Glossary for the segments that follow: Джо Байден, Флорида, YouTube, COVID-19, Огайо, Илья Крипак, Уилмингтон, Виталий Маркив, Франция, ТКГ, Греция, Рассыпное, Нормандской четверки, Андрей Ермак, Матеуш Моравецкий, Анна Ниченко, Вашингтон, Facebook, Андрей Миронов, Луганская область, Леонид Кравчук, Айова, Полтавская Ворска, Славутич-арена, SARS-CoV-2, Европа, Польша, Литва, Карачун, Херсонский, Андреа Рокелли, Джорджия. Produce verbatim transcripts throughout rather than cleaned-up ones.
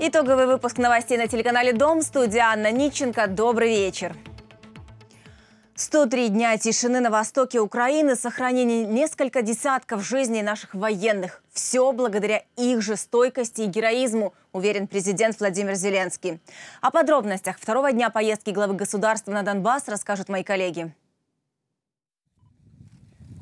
Итоговый выпуск новостей на телеканале «Дом». Студия Анна Ниченко. Добрый вечер. сто три дня тишины на востоке Украины, сохранение несколько десятков жизней наших военных. Все благодаря их же стойкости и героизму, уверен президент Владимир Зеленский. О подробностях второго дня поездки главы государства на Донбасс расскажут мои коллеги.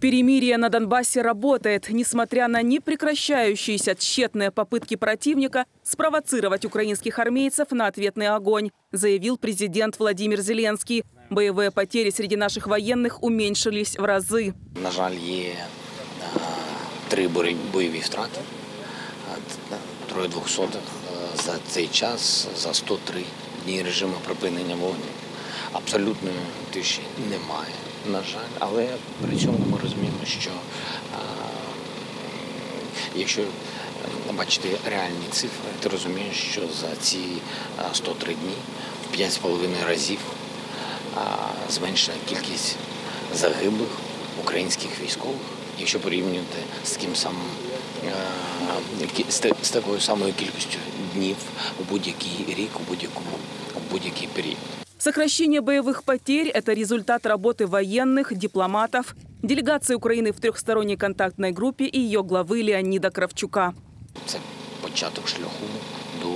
Перемирие на Донбассе работает, несмотря на непрекращающиеся тщетные попытки противника спровоцировать украинских армейцев на ответный огонь, заявил президент Владимир Зеленский. Боевые потери среди наших военных уменьшились в разы. На жаль, есть три боевые втраты, трое двухсотых за этот час, за сто три дни режима припинения вогню. Абсолютної тиші немає, на жаль. Але при цьому ми розуміємо, що а, якщо бачити реальні цифри, ти розумієш, що за ці сто три дні в п'ять з половиною разів а, зменшена кількість загиблих українських військових, якщо порівнювати з таким самим, а, з, з такою самою кількістю днів у будь-який рік, у будь-який період. Сокращение боевых потерь – это результат работы военных, дипломатов, делегации Украины в трехсторонней контактной группе и ее главы Леонида Кравчука. Это початок шляху до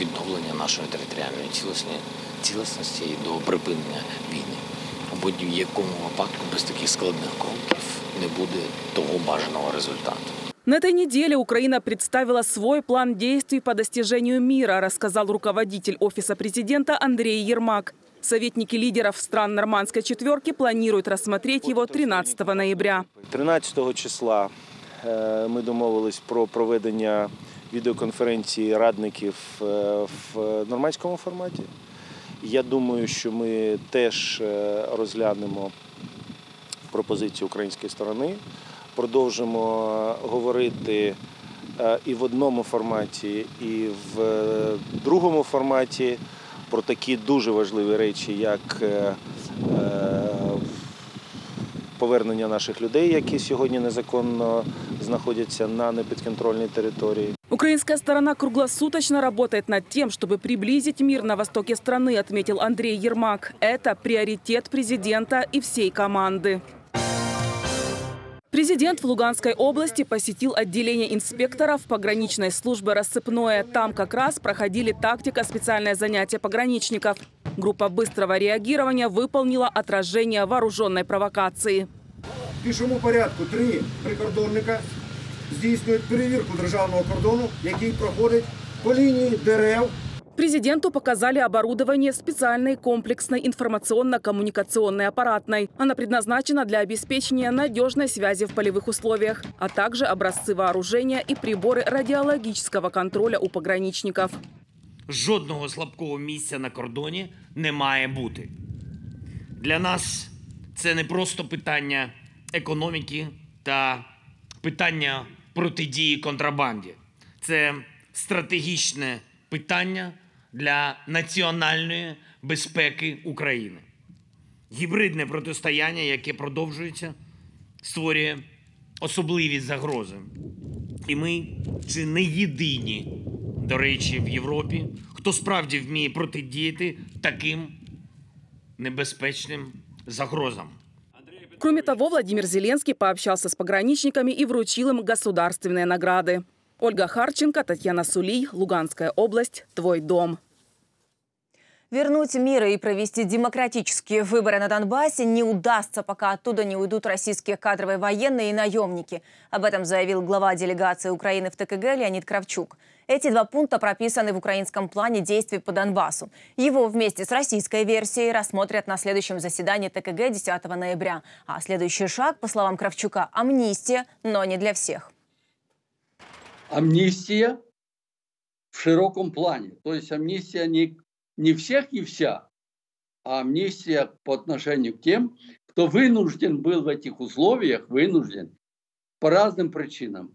відновлення нашої територіальної цілісності і до припинення війни. В будь-якому випадку без таких складних кроків не буде того бажаного результату. На этой неделе Украина представила свой план действий по достижению мира, рассказал руководитель Офиса президента Андрей Ермак. Советники лидеров стран Нормандской четверки планируют рассмотреть его тринадцатого ноября. тринадцятого числа мы договорились про проведення відеоконференції радників в нормандському форматі. Я думаю, що ми теж розглянемо пропозиції української сторони. Продовжимо говорити і в одному форматі, і в другому форматі про такі дуже важливі речі, як повернення наших людей, які сьогодні незаконно знаходяться на непідконтрольній території. Украинская сторона круглосуточно работает над тем, чтобы приблизить мир на востоке страны, отметил Андрей Ермак. Это приоритет президента и всей команды. Президент в Луганской области посетил отделение инспекторов пограничной службы «Рассыпное». Там как раз проходили тактика специальное занятие пограничников. Группа быстрого реагирования выполнила отражение вооруженной провокации. В пешому порядку три прикордонника здійснюють перевірку державного кордону, який проходить по линии дерев. Президенту показали оборудование специальной комплексной информационно-коммуникационной аппаратной. Она предназначена для обеспечения надежной связи в полевых условиях, а также образцы вооружения и приборы радиологического контроля у пограничников. Жодного слабкого місця на кордоні не має бути. Для нас це не просто питання економіки та питання протидії контрабанді. Це стратегічне питання для національної безпеки України. Гібридне протистояння, яке продовжується, створює особливі загрози. І ми чи не єдині, до речі, в Європі, хто справді вміє протидіяти таким небезпечним загрозам. Кроме того, Владимир Зеленский пообщался с пограничниками и вручил им государственные награды. Ольга Харченко, Татьяна Сулий, Луганская область, «Твой дом». Вернуть мир и провести демократические выборы на Донбассе не удастся, пока оттуда не уйдут российские кадровые военные и наемники. Об этом заявил глава делегации Украины в ТКГ Леонид Кравчук. Эти два пункта прописаны в украинском плане действий по Донбассу. Его вместе с российской версией рассмотрят на следующем заседании ТКГ десятого ноября. А следующий шаг, по словам Кравчука, амнистия, но не для всех. Амнистия в широком плане. То есть амнистия не, не всех и вся, а амнистия по отношению к тем, кто вынужден был в этих условиях, вынужден по разным причинам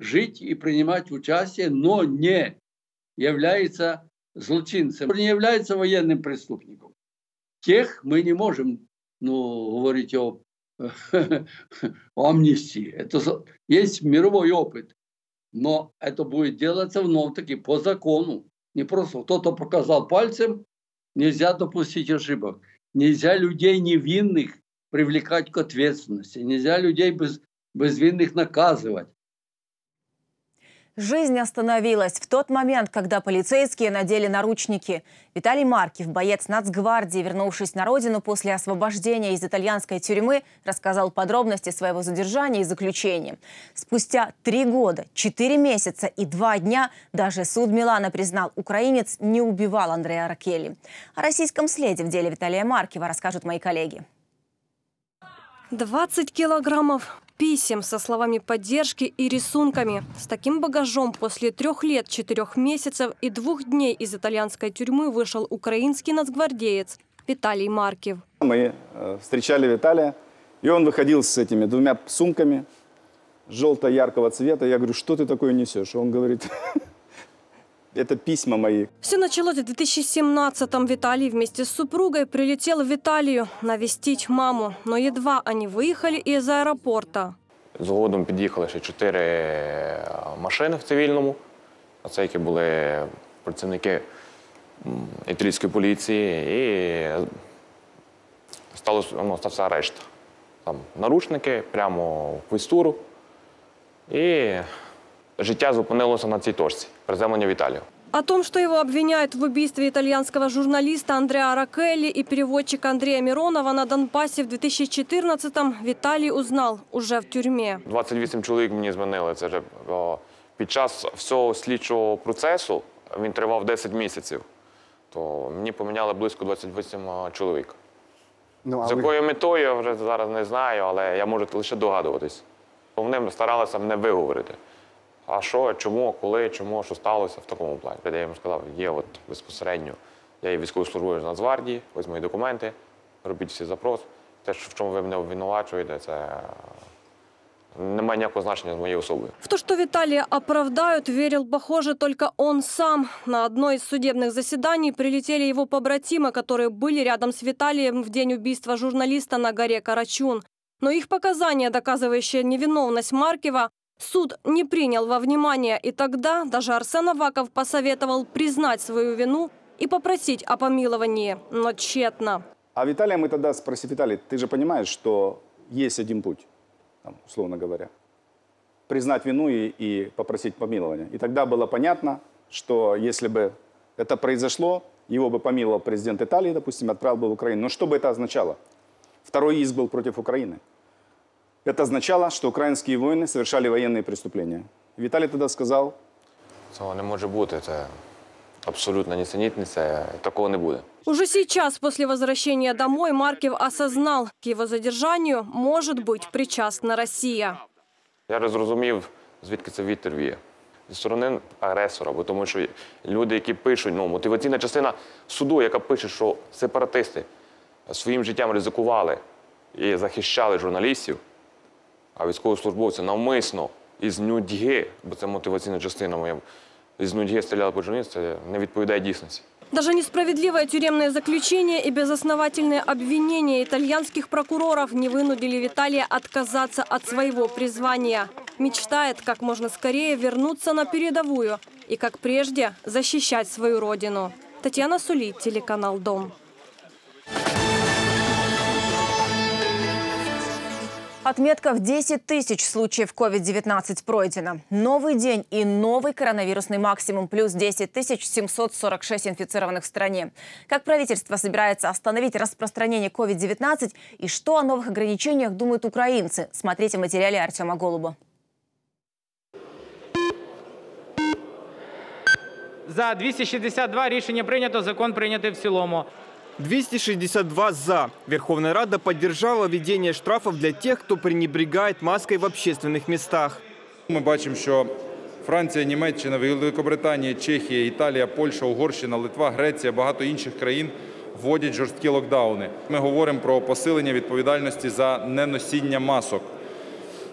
жить и принимать участие, но не является злочинцем, не является военным преступником. Тех мы не можем ну, говорить о, о амнистии. Это есть мировой опыт. Но это будет делаться вновь-таки по закону. не просто кто-то показал пальцем, нельзя допустить ошибок. Нельзя людей невинных привлекать к ответственности. Нельзя людей без, безвинных наказывать. Жизнь остановилась в тот момент, когда полицейские надели наручники. Виталий Маркив, боец Нацгвардии, вернувшись на родину после освобождения из итальянской тюрьмы, рассказал подробности своего задержания и заключения. Спустя три года, четыре месяца и два дня даже суд Милана признал, украинец не убивал Андреа Рокелли. О российском следе в деле Виталия Маркива расскажут мои коллеги. двадцать килограммов. Писем со словами поддержки и рисунками. С таким багажом после трех лет, четырех месяцев и двух дней из итальянской тюрьмы вышел украинский нацгвардеец Виталий Маркив. Мы встречали Виталия, и он выходил с этими двумя сумками желто-яркого цвета. Я говорю, что ты такое несешь? Он говорит... Это письма мои. Все началось в две тысячи семнадцатом. Виталий вместе с супругой прилетел в Италию навестить маму. Но едва они выехали из аэропорта. Згодом під'їхали ще чотири машини в цивільному. А це які були працівники італійської поліції. І стало, ну, стався арешт. Там наручники прямо в квестуру. І... Життя зупинилося на цій точці – приземлення в Италию. О том, что его обвиняют в убийстве итальянского журналиста Андреа Рокелли и переводчика Андрея Миронова на Донбассе в две тысячи четырнадцатом, Виталий узнал уже в тюрьме. двадцять вісім чоловік мені змінили. Це вже під час всього слідчого процесу, він тривав десять місяців, то мені поміняли близько двадцять вісім чоловік. Ну, з якою ви... метою, я вже зараз не знаю, але я можу лише догадуватись. Вони старалися мене виговорити. А що, чому, коли, чому, що сталося в такому плані. Я їм сказав, є от безпосередньо, я є військовослужбовець Нацгвардії, ось мої документи, робіть всі запрос. Те, в чому ви мене обвинувачуєте, це не має ніякого значення з моєю особою. В то, что Виталия оправдают, верил, похоже, только он сам. На одно из судебных заседаний прилетели его побратимы, которые были рядом с Виталием в день убийства журналиста на горе Карачун. Но их показания, доказывающие невиновность Маркива, суд не принял во внимание, и тогда даже Арсен Аваков посоветовал признать свою вину и попросить о помиловании, но тщетно. А Виталия мы тогда спросили, Виталий, ты же понимаешь, что есть один путь, там, условно говоря, признать вину и, и попросить помилования. И тогда было понятно, что если бы это произошло, его бы помиловал президент Италии, допустим, отправил бы в Украину. Но что бы это означало? Второй иск был против Украины. Это означало, что украинские воины совершали военные преступления. Виталий тогда сказал... Этого не может быть, это абсолютно несенитница, такого не будет. Уже сейчас, после возвращения домой, Маркив осознал, к его задержанию может быть причастна Россия. Я разумів, звідки це вітер віє. Зі сторони агресора, бо тому що люди, які пишуть, ну, мотиваційна частина суду, яка пише, що сепаратисти своїм життям ризикували і захищали журналістів, а військовослужбовці навмисно із нудьги, бо це мотиваційна частина моя, із нудьги стріляли по журналісту, не відповідає дійсності. Даже несправедливое тюремное заключение и безосновательное обвинение итальянских прокуроров не вынудили Виталия отказаться от своего призвания. Мечтает как можно скорее вернуться на передовую и, как прежде, защищать свою родину. Татьяна Сулий, телеканал «Дом». Отметка в десять тысяч случаев ковид девятнадцать пройдена. Новый день и новый коронавирусный максимум плюс десять тысяч семьсот сорок шесть инфицированных в стране. Как правительство собирается остановить распространение ковид девятнадцать и что о новых ограничениях думают украинцы? Смотрите в материале Артема Голуба. За двести шестьдесят два решения принято, закон принятый в целом. двести шестьдесят два «за». Верховная Рада поддержала введение штрафов для тех, кто пренебрегает маской в общественных местах. Мы видим, что Франция, Німеччина, Великобритания, Чехия, Италия, Польша, Угорщина, Литва, Греция, багато інших країн вводять жорсткі локдауни. Ми говоримо про посилення відповідальності за неносіння масок,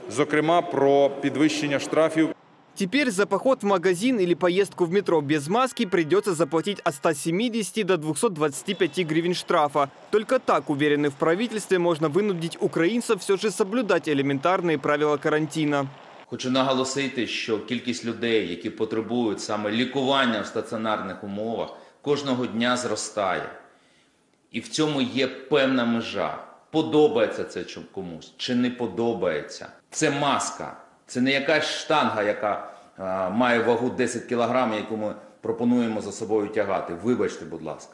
зокрема про підвищення штрафів. Теперь за поход в магазин или поездку в метро без маски придется заплатить от ста семидесяти до двухсот двадцати пяти гривен штрафа. Только так, уверены в правительстве, можно вынудить украинцев все же соблюдать элементарные правила карантина. Хочу наголосити, що кількість людей, які потребують саме лікування в стаціонарних умовах, кожного дня зростає. І в цьому є певна межа. Подобається це комусь чи не подобається. Це маска, це не якась штанга, яка а, має вагу десять кілограмів, яку ми пропонуємо за собою тягати. Вибачте, будь ласка.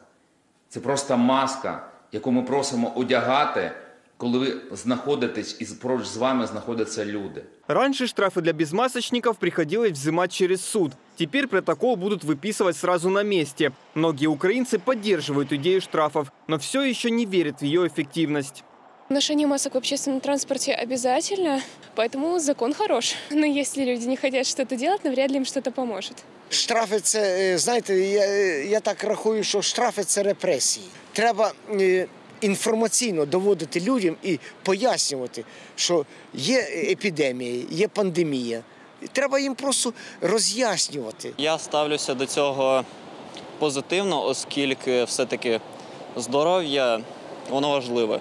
Це просто маска, яку ми просимо одягати, коли ви знаходитесь и поруч с вами находятся люди. Раньше штрафы для безмасочников приходилось взимать через суд. Теперь протокол будут выписывать сразу на месте. Многие украинцы поддерживают идею штрафов, но все еще не верят в ее эффективность. Ношение масок в общественном транспорте обязательно, поэтому закон хорош. Но если люди не хотят что-то делать, навряд ли им что-то поможет. Штрафи – це, знаете, я, я так рахую, что штрафи – це репрессии. Треба інформаційно доводити людям і пояснювати, що є епідемія, є пандемія. Треба їм просто роз'яснювати. Я ставлюся до цього позитивно, оскільки все-таки здоров'я, воно важливе.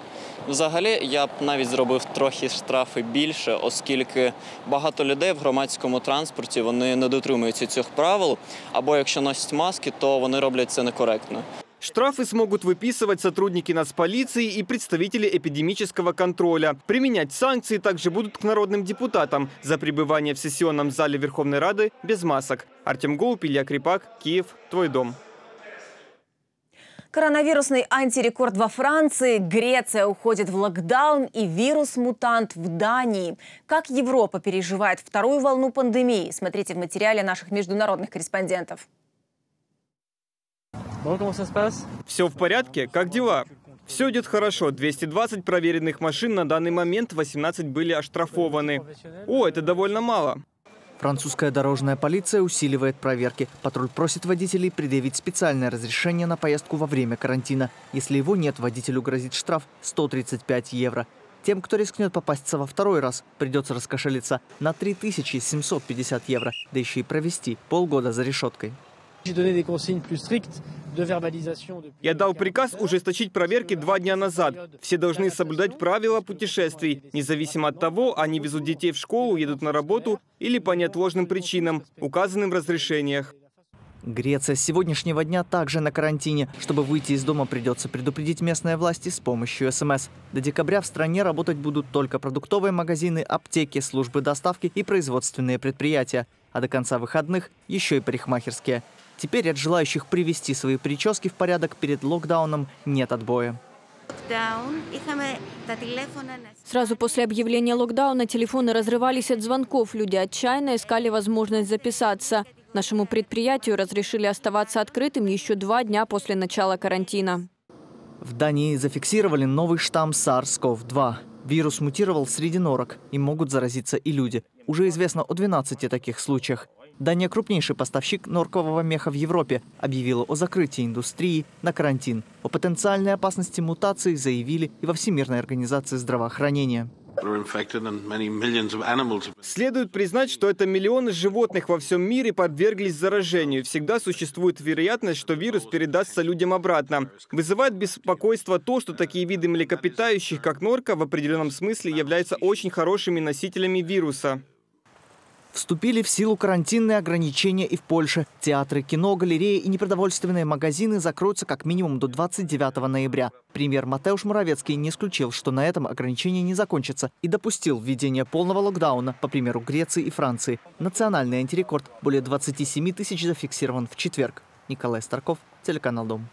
Взагалі, я б навіть зробив трохи штрафи більше, оскільки багато людей в громадському транспорті, вони не дотримуються цих правил, або якщо носять маски, то вони роблять це некоректно. Штрафы смогут выписывать сотрудники нацполиции и представители эпидемического контроля. Применять санкции также будут к народным депутатам за пребывание в сессионном зале Верховной Рады без масок. Артем Голуб, Илья Крипак, Киев, твой дом. Коронавирусный антирекорд во Франции, Греция уходит в локдаун и вирус-мутант в Дании. Как Европа переживает вторую волну пандемии? Смотрите в материале наших международных корреспондентов. Все в порядке? Как дела? Все идет хорошо. двести двадцать проверенных машин на данный момент, восемнадцать были оштрафованы. О, это довольно мало. Французская дорожная полиция усиливает проверки. Патруль просит водителей предъявить специальное разрешение на поездку во время карантина. Если его нет, водителю грозит штраф сто тридцать пять евро. Тем, кто рискнет попасться во второй раз, придется раскошелиться на три тысячи семьсот пятьдесят евро, да еще и провести полгода за решеткой. Я дал приказ ужесточить проверки два дня назад. Все должны соблюдать правила путешествий, независимо от того, они везут детей в школу, едут на работу или по неотложным причинам, указанным в разрешениях. Греция с сегодняшнего дня также на карантине. Чтобы выйти из дома, придется предупредить местные власти с помощью СМС. До декабря в стране работать будут только продуктовые магазины, аптеки, службы доставки и производственные предприятия. А до конца выходных еще и парикмахерские. Теперь от желающих привести свои прически в порядок перед локдауном нет отбоя. Сразу после объявления локдауна телефоны разрывались от звонков. Люди отчаянно искали возможность записаться. Нашему предприятию разрешили оставаться открытым еще два дня после начала карантина. В Дании зафиксировали новый штамм сарс ков два. Вирус мутировал среди норок, и могут заразиться и люди. Уже известно о двенадцати таких случаях. Дания, крупнейший поставщик норкового меха в Европе, объявила о закрытии индустрии на карантин. О потенциальной опасности мутации заявили и во Всемирной организации здравоохранения. Следует признать, что это миллионы животных во всем мире подверглись заражению. Всегда существует вероятность, что вирус передастся людям обратно. Вызывает беспокойство то, что такие виды млекопитающих, как норка, в определенном смысле являются очень хорошими носителями вируса. Вступили в силу карантинные ограничения и в Польше. Театры, кино, галереи и непродовольственные магазины закроются как минимум до двадцать девятого ноября. Премьер Матеуш Моравецкий не исключил, что на этом ограничение не закончится, и допустил введение полного локдауна, по примеру Греции и Франции. Национальный антирекорд более двадцати семи тысяч зафиксирован в четверг. Николай Старков, телеканал «Дом».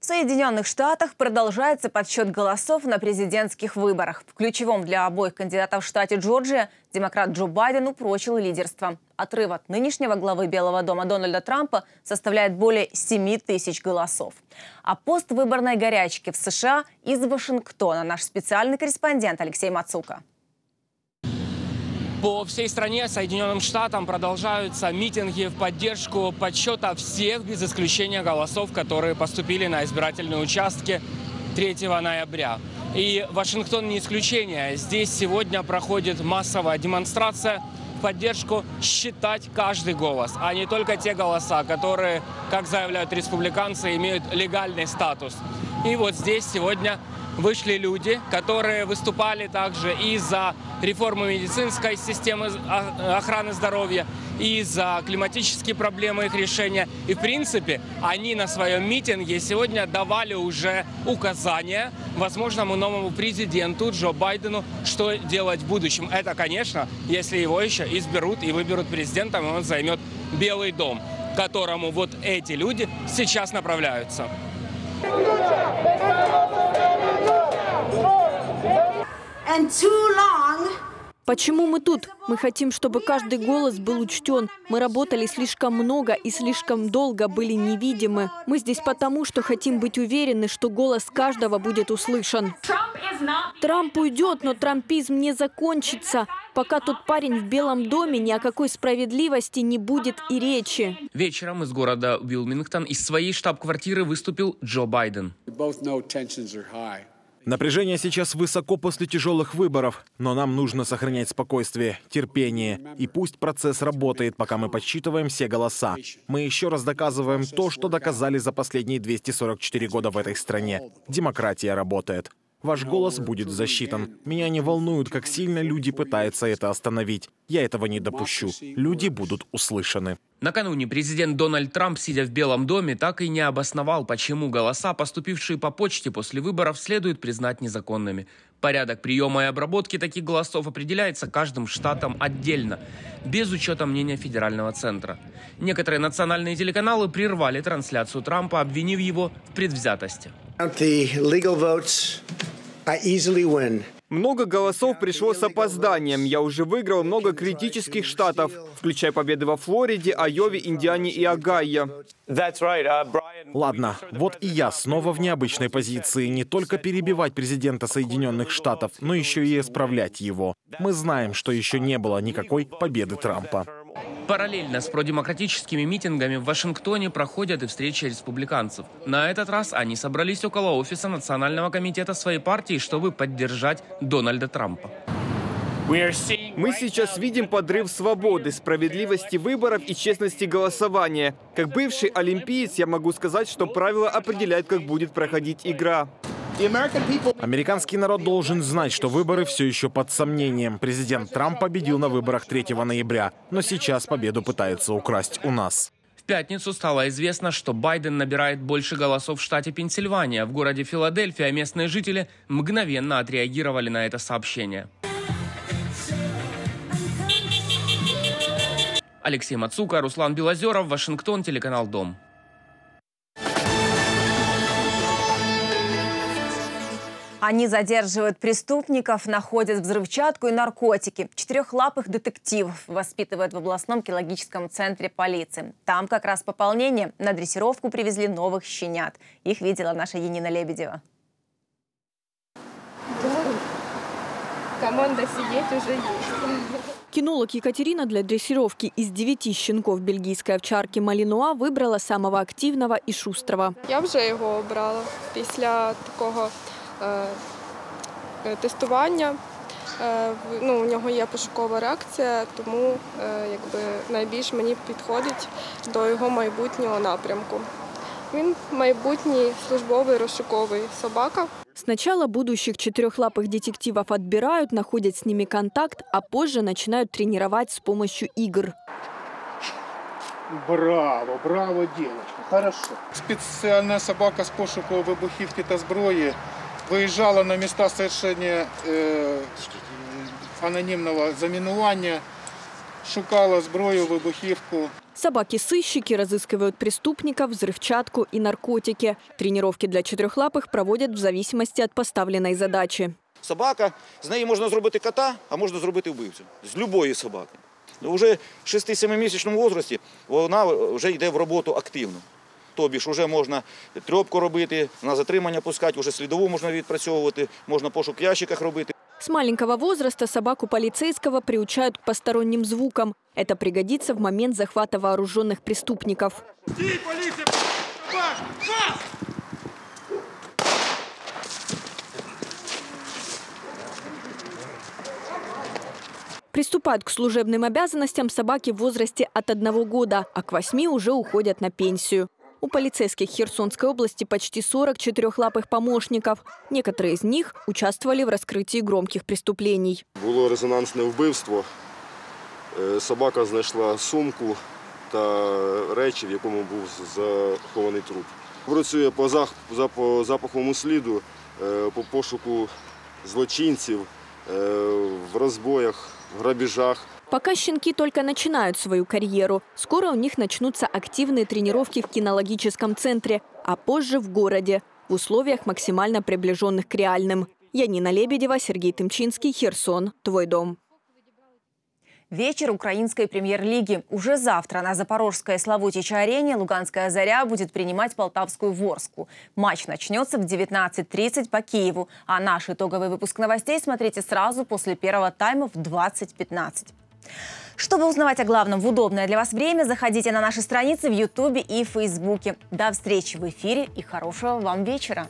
В Соединенных Штатах продолжается подсчет голосов на президентских выборах. В ключевом для обоих кандидатов в штате Джорджия демократ Джо Байден упрочил лидерство. Отрыв от нынешнего главы Белого дома Дональда Трампа составляет более семи тысяч голосов. О поствыборной горячке в США из Вашингтона наш специальный корреспондент Алексей Мацука. По всей стране, Соединенным Штатам, продолжаются митинги в поддержку подсчета всех, без исключения голосов, которые поступили на избирательные участки третьего ноября. И Вашингтон не исключение. Здесь сегодня проходит массовая демонстрация в поддержку считать каждый голос, а не только те голоса, которые, как заявляют республиканцы, имеют легальный статус. И вот здесь сегодня вышли люди, которые выступали также и за реформу медицинской системы охраны здоровья, и за климатические проблемы, их решения. И, в принципе, они на своем митинге сегодня давали уже указания возможному новому президенту Джо Байдену, что делать в будущем. Это, конечно, если его еще изберут и выберут президентом, и он займет Белый дом, к которому вот эти люди сейчас направляются. Почему мы тут? Мы хотим, чтобы каждый голос был учтен. Мы работали слишком много и слишком долго были невидимы. Мы здесь потому, что хотим быть уверены, что голос каждого будет услышан. Трамп уйдет, но трампизм не закончится, пока тот парень в Белом доме, ни о какой справедливости не будет и речи. Вечером из города Уилмингтон из своей штаб-квартиры выступил Джо Байден. Напряжение сейчас высоко после тяжелых выборов, но нам нужно сохранять спокойствие, терпение. И пусть процесс работает, пока мы подсчитываем все голоса. Мы еще раз доказываем то, что доказали за последние двести сорок четыре года в этой стране. Демократия работает. Ваш голос будет засчитан. Меня не волнует, как сильно люди пытаются это остановить. Я этого не допущу. Люди будут услышаны. Накануне президент Дональд Трамп, сидя в Белом доме, так и не обосновал, почему голоса, поступившие по почте после выборов, следует признать незаконными. Порядок приема и обработки таких голосов определяется каждым штатом отдельно, без учета мнения федерального центра. Некоторые национальные телеканалы прервали трансляцию Трампа, обвинив его в предвзятости. Много голосов пришло с опозданием. Я уже выиграл много критических штатов, включая победы во Флориде, Айове, Индиане и Огайо. Ладно, вот и я снова в необычной позиции. Не только перебивать президента Соединенных Штатов, но еще и исправлять его. Мы знаем, что еще не было никакой победы Трампа. Параллельно с продемократическими митингами в Вашингтоне проходят и встречи республиканцев. На этот раз они собрались около офиса Национального комитета своей партии, чтобы поддержать Дональда Трампа. Мы сейчас видим подрыв свободы, справедливости выборов и честности голосования. Как бывший олимпиец я могу сказать, что правила определяют, как будет проходить игра. Американский народ должен знать, что выборы все еще под сомнением. Президент Трамп победил на выборах третьего ноября, но сейчас победу пытаются украсть у нас. В пятницу стало известно, что Байден набирает больше голосов в штате Пенсильвания. В городе Филадельфия местные жители мгновенно отреагировали на это сообщение. Алексей Мацука, Руслан Белозеров, Вашингтон, телеканал «Дом». Они задерживают преступников, находят взрывчатку и наркотики. Четырехлапых детективов воспитывают в областном кинологическом центре полиции. Там как раз пополнение. На дрессировку привезли новых щенят. Их видела наша Янина Лебедева. Команда сидеть уже есть. Кинолог Екатерина для дрессировки из девяти щенков бельгийской овчарки Малинуа выбрала самого активного и шустрого. Я уже его обрала. После такого... тестування. Ну, у нього є пошукова реакція, тому якби, найбільш мені підходить до його майбутнього напрямку. Він майбутній службовий розшуковий собака. Сначала будущих четырехлапых детективов отбирают, находят с ними контакт, а позже начинают тренировать с помощью игр. Браво, браво, девочка, хорошо. Спеціальна собака з пошуку вибухівки та зброї выезжала на места совершения э, анонимного заминування, шукала зброю, вибухівку. Собаки-сыщики разыскивают преступников, взрывчатку и наркотики. Тренировки для четырехлапых проводят в зависимости от поставленной задачи. Собака, с ней можно сделать кота, а можно сделать убийцу. С любой собакой. Уже в шести-семимісячному возрасте она уже идет в работу активно. Тобі ж уже можна трьопку робити, на затримання пускати, уже слідову можна відпрацьовувати, можна пошук в ящиках робити. С маленького возраста собаку полицейского приучают к посторонним звукам. Это пригодится в момент захвата вооруженных преступников. Стой, полиция! Приступают к служебным обязанностям собаки в возрасте от одного года, а к восьми уже уходят на пенсию. У полицейских Херсонской области почти сорок четырехлапых помощников. Некоторые из них участвовали в раскрытии громких преступлений. Было резонансное вбивство. Собака знайшла сумку та речі, в якому був захований труп. Працює по запаховому сліду, по пошуку злочинців, в розбоях, в грабежах. Пока щенки только начинают свою карьеру. Скоро у них начнутся активные тренировки в кинологическом центре, а позже в городе, в условиях, максимально приближенных к реальным. Янина Лебедева, Сергей Тымчинский, Херсон. Твой дом. Вечер украинской премьер-лиги. Уже завтра на запорожской Славутича-арене луганская «Заря» будет принимать полтавскую «Ворску». Матч начнется в девятнадцать тридцать по Киеву. А наш итоговый выпуск новостей смотрите сразу после первого тайма в двадцать пятнадцать. Чтобы узнавать о главном в удобное для вас время, заходите на наши страницы в Ютубе и Фейсбуке. До встречи в эфире и хорошего вам вечера!